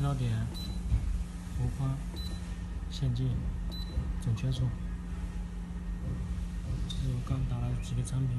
信噪点、浮夸、陷阱、准确数，这是我刚打了几个产品。